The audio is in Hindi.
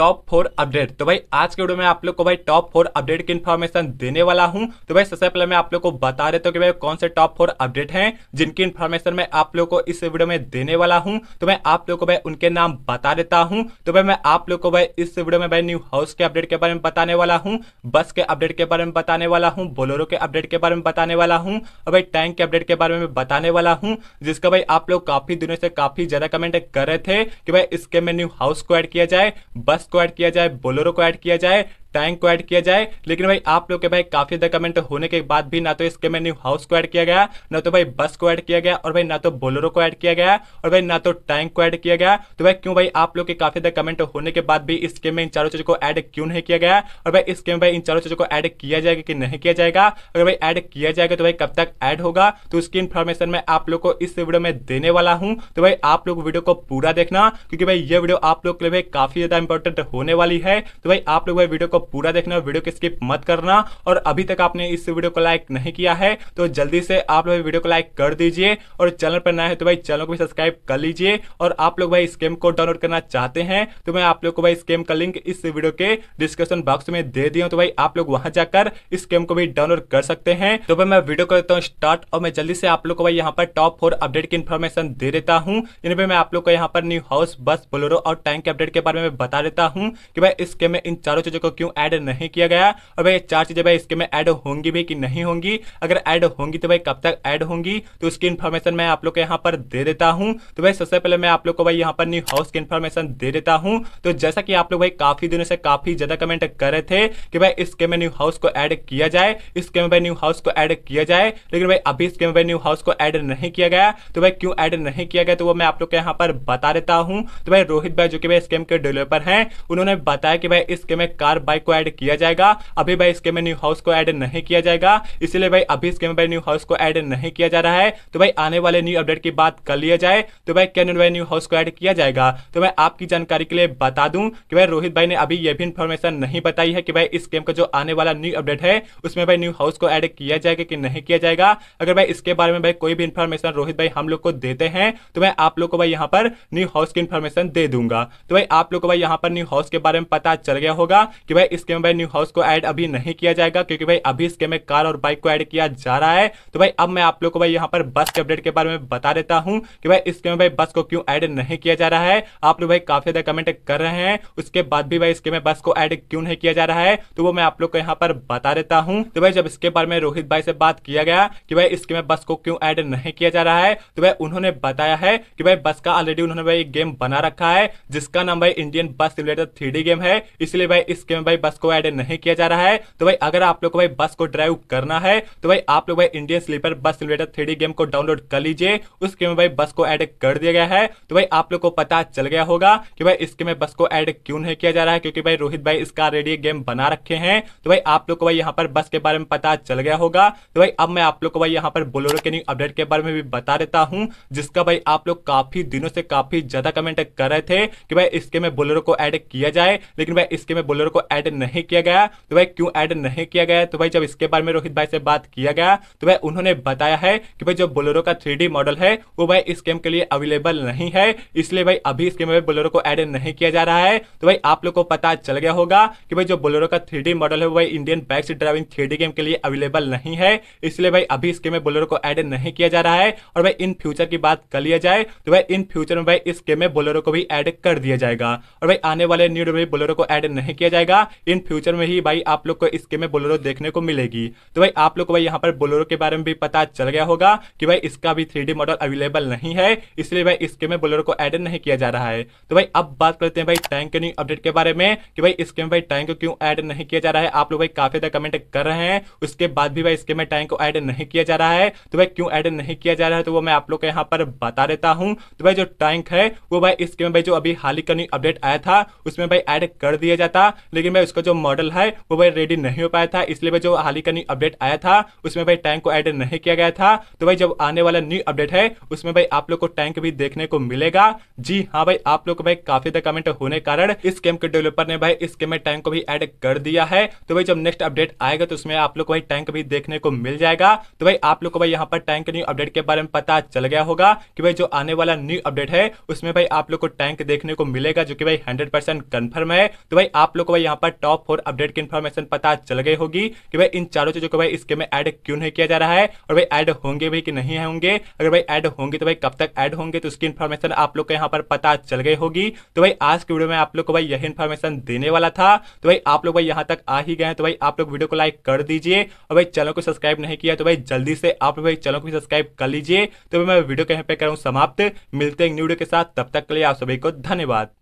Top 4 update. तो भाई आज के वीडियो में आप लोग को भाई टॉप 4 अपडेट की इन्फॉर्मेशन देने वाला हूं। तो भाई सबसे पहले मैं आप लोग को बता देता हूं कि भाई कौन से टॉप 4 अपडेट हैं जिनकी इन्फॉर्मेशन मैं आप लोग को इस वीडियो में देने वाला हूं। तो मैं आप लोग को भाई उनके नाम बता देता हूं। तो भाई मैं आप लोग को भाई इस वीडियो में भाई न्यू हाउस के अपडेट के बारे में बताने वाला हूँ, बस के अपडेट के बारे में बताने वाला हूँ, बोलेरो के अपडेट के बारे में बताने वाला हूँ और भाई टैंक के अपडेट के बारे में बताने वाला हूँ, जिसका भाई आप लोग काफी दिनों से काफी ज्यादा कमेंट कर रहे थे कि भाई इसके में न्यू हाउस को ऐड किया जाए, बस को ऐड किया जाए, बोलेरो को ऐड किया जाए, टैंक को ऐड किया जाए। लेकिन भाई आप लोग के भाई काफी ज्यादा कमेंट होने के बाद भी ना तो इसके में न्यू हाउस को ऐड किया गया, ना तो भाई बस को ऐड किया गया और भाई ना तो बोलेरो को ऐड किया गया और भाई ना तो टैंक को ऐड किया गया। तो भाई क्यों भाई आप लोग के काफी ज्यादा कमेंट होने के बाद भी इसके में इन चारों चीजों को ऐड क्यों नहीं किया गया और भाई इसके में भाई इन चारों चीजों को ऐड किया जाएगा कि नहीं किया जाएगा, अगर भाई ऐड किया जाएगा तो भाई कब तक ऐड होगा, तो इसकी इन्फॉर्मेशन मैं आप लोग को इस वीडियो में देने वाला हूँ। तो भाई आप लोग वीडियो को पूरा देखना क्योंकि भाई ये वीडियो आप लोग के लिए भाई काफी ज्यादा इंपॉर्टेंट होने वाली है। तो भाई आप लोग भाई वीडियो पूरा देखना, वीडियो को स्किप मत करना। और अभी तक आपने इस वीडियो को लाइक नहीं किया है तो जल्दी से आप लोग वीडियो को लाइक कर दीजिए और चैनल पर नए हैं तो भाई चैनल को भी सब्सक्राइब कर लीजिए। और आप लोग भाई इस गेम को डाउनलोड करना चाहते हैं तो मैं आप लोग को भाई इस गेम का लिंक इस वीडियो के डिस्क्रिप्शन बॉक्स में दे दिया हूं, तो भाई आप लोग वहां जाकर इस गेम को भी डाउनलोड कर सकते हैं। तो भाई मैं वीडियो को देता हूं स्टार्ट और मैं जल्दी से आप लोग को भाई यहां पर टॉप 4 अपडेट की इंफॉर्मेशन दे देता हूं। मैं आप लोग को यहां पर न्यू हाउस, बस, बोलेरो और टैंक के अपडेट के बारे में बता देता हूं कि भाई इस गेम में इन चारों चीजों को क्यों ऐड नहीं किया गया और भाई चार चीजें भाई इसके में ऐड होंगी भी कि नहीं होंगी, अगर ऐड होंगी तो भाई कब तक ऐड होंगी, तो उसकी इन्फॉर्मेशन मैं आप लोग को यहाँ पर दे देता हूँ। तो भाई सबसे पहले मैं आप लोग को भाई यहाँ पर न्यू हाउस की इन्फॉर्मेशन दे देता हूँ। तो जैसा कि आप लोग भाई काफी दिनों से काफी ज्यादा कमेंट कर रहे थे कि भाई इसके में न्यू हाउस को ऐड किया जाए, इसके में भाई न्यू हाउस को ऐड किया जाए, लेकिन भाई अभी इसके में भाई न्यू हाउस को ऐड नहीं किया गया। तो भाई क्यों ऐड नहीं किया गया तो वो मैं आप लोग को यहाँ पर बता देता हूँ। तो भाई रोहित भाई जो कि भाई इस गेम के डेवलपर हैं उन्होंने बताया कि भाई इसके में कार बाइक को ऐड किया जाएगा, अभी भाई इसके में न्यू हाउस को ऐड नहीं किया जाएगा, इसलिए भाई अभी इसके में भाई न्यू हाउस को ऐड नहीं किया जा रहा है। तो भाई आने वाले न्यू अपडेट की बात कर लिया जाए तो भाई कैन भाई न्यू हाउस को ऐड किया जाएगा। तो मैं आपकी जानकारी के लिए बता दूं कि भाई रोहित भाई ने अभी यह भी इंफॉर्मेशन नहीं बताई है कि भाई इस गेम का जो आने वाला न्यू अपडेट है उसमें भाई न्यू हाउस को ऐड किया जाएगा कि नहीं किया जाएगा। अगर भाई इसके बारे में भाई कोई भी इंफॉर्मेशन रोहित भाई हम लोग को देते हैं तो मैं आप लोग को भाई यहाँ पर न्यू हाउस की इंफॉर्मेशन दे दूंगा। तो भाई आप लोग को भाई यहाँ पर न्यू हाउस के बारे में पता चल गया होगा कि भाई इसके में भाई न्यू हाउस को ऐड अभी नहीं किया जाएगा क्योंकि भाई अभी इसके में कार और बाइक को ऐड किया जा रहा है। तो भाई अब मैं आप लोग को भाई यहाँ पर बस के अपडेट के बारे में बता देता हूँ कि भाई इसके में भाई बस को क्यों ऐड नहीं किया जा रहा है। आप लोग भाई काफी ज्यादा कमेंट कर रहे हैं उसके बाद भी भाई इसके में बस को ऐड क्यों नहीं किया जा रहा है, तो वो मैं आप लोग को यहाँ पर बता देता हूँ। तो भाई जब इसके बारे में रोहित भाई से बात किया गया कि भाई इसके में बस को क्यों ऐड नहीं किया जा रहा है तो भाई उन्होंने बताया है कि भाई बस का ऑलरेडी उन्होंने भाई एक गेम बना रखा है जिसका नाम भाई इंडियन बस रिलेटेड 3D गेम है, इसलिए भाई इसके में भाई बस को ऐड नहीं किया जा रहा है। तो भाई अगर आप लोग को भाई बस को ड्राइव करना है तो भाई आप लोग भाई Indian sleeper bus related 3D game को डाउनलोड कर लीजिए, उस गेम में भाई बस को ऐड कर दिया गया है। तो भाई आप लोग को पता चल गया होगा कि भाई इसके में बस को ऐड क्यों नहीं किया जा रहा है क्योंकि भाई रोहित भाई इसका ऑलरेडी गेम बना रखे हैं। तो भाई आप लोग को भाई यहाँ पर बस के बारे में पता चल गया होगा। तो भाई अब मैं आप लोग को भाई यहाँ पर बोलेरो के न्यू अपडेट के बारे में भी बता देता हूँ, जिसका भाई आप लोग काफी दिनों से काफी ज्यादा कमेंट कर रहे थे कि भाई इसके में बोलेरो को ऐड किया जाए, लेकिन भाई इसके में बोलेरो को ऐड नहीं किया गया। तो भाई क्यों ऐड नहीं किया गया तो भाई जब इसके बारे में रोहित भाई से बात किया गया तो भाई उन्होंने बताया है कि भाई जो बोलेरो का 3D मॉडल है वो भाई इस गेम के लिए अवेलेबल नहीं है, इसलिए भाई अभी इसके में बोलेरो को ऐड नहीं किया जा रहा है। तो भाई आप लोग को पता चल गया होगा कि भाई जो बोलेरो का 3D मॉडल है वो भाई Indian bikes driving 3D game के लिए अवेलेबल नहीं है, इसलिए भाई अभी इसके में बोलेरो को ऐड नहीं किया जा रहा है। और भाई इन फ्यूचर की बात कर लिया जाए तो भाई इन फ्यूचर में भाई इस गेम में बोलेरो को भी ऐड कर दिया जाएगा और भाई आने वाले न्यू में बोलेरो को ऐड नहीं किया जाएगा, इन फ्यूचर में ही भाई आप लोग को इसके में बोलेरो देखने को मिलेगी। तो भाई आप लोग को भाई यहाँ पर बोलेरो के बारे में भी पता चल गया होगा कि भाई इसका भी 3D मॉडल अवेलेबल नहीं है, इसलिए भाई इसके में बोलेरो को ऐड नहीं किया जा रहा है। तो भाई अब बात करते हैं भाई टैंक के न्यू अपडेट के बारे में कि भाई इसके में भाई टैंक को क्यों ऐड नहीं किया जा रहा है। आप लोग भाई काफी ज्यादा कमेंट कर रहे हैं उसके बाद भी भाई इसके में टैंक को ऐड नहीं किया जा रहा है। तो भाई क्यों ऐड नहीं किया जा रहा है तो वो मैं आप लोग को यहाँ पर बता देता हूँ। तो भाई जो टैंक है वो भाई इसके में भाई जो अभी हाल ही का न्यू अपडेट आया था उसमें भाई ऐड कर दिया जाता, लेकिन भाई इसका जो मॉडल है वो भाई रेडी नहीं हो पाया था, इसलिए भाई जो हाल ही का न्यू अपडेट आया था उसमें भाई टैंक को ऐड नहीं किया गया था। तो भाई जब आने वाला न्यू अपडेट है उसमें भाई आप लोग को टैंक भी देखने को मिलेगा। जी हाँ भाई, आप लोग को भाई काफी ज्यादा कमेंट होने कारण इस गेम के डेवलपर ने भाई इस गेम में टैंक को भी ऐड कर दिया है। तो भाई जब नेक्स्ट अपडेट आएगा तो उसमें आप लोग को भाई टैंक भी देखने को मिल जाएगा। तो भाई आप लोग को भाई यहाँ पर टैंक के न्यू अपडेट के बारे में पता चल गया होगा कि भाई जो आने वाला न्यू अपडेट है उसमें भाई आप लोग को टैंक देखने को मिलेगा, जो कि भाई 100% कंफर्म है। तो भाई आप लोग को भाई यहाँ पर टॉप 4 अपडेट की इन्फॉर्मेशन पता चल गई होगी कि भाई इन चारों चीजों को भाई इसके में ऐड क्यों नहीं किया जा रहा है और भाई ऐड होंगे भी कि नहीं होंगे। अगर भाई ऐड होंगे तो भाई कब तक ऐड होंगे, तो उसकी इन्फॉर्मेशन आप लोग को यहाँ पर पता चल गई होगी। तो भाई आज की वीडियो में आप लोग को भाई यही इन्फॉर्मेशन देने वाला था। तो भाई आप लोग भाई यहाँ तक आ ही गए तो भाई आप लोग वीडियो को लाइक कर दीजिए और भाई चैनल को सब्सक्राइब नहीं किया तो भाई जल्दी से आप लोग भाई चैनल को सब्सक्राइब कर लीजिए। तो मैं वीडियो को यहाँ पे करूँ समाप्त, मिलते हैं न्यू वीडियो के साथ, तब तक के लिए आप सभी को धन्यवाद।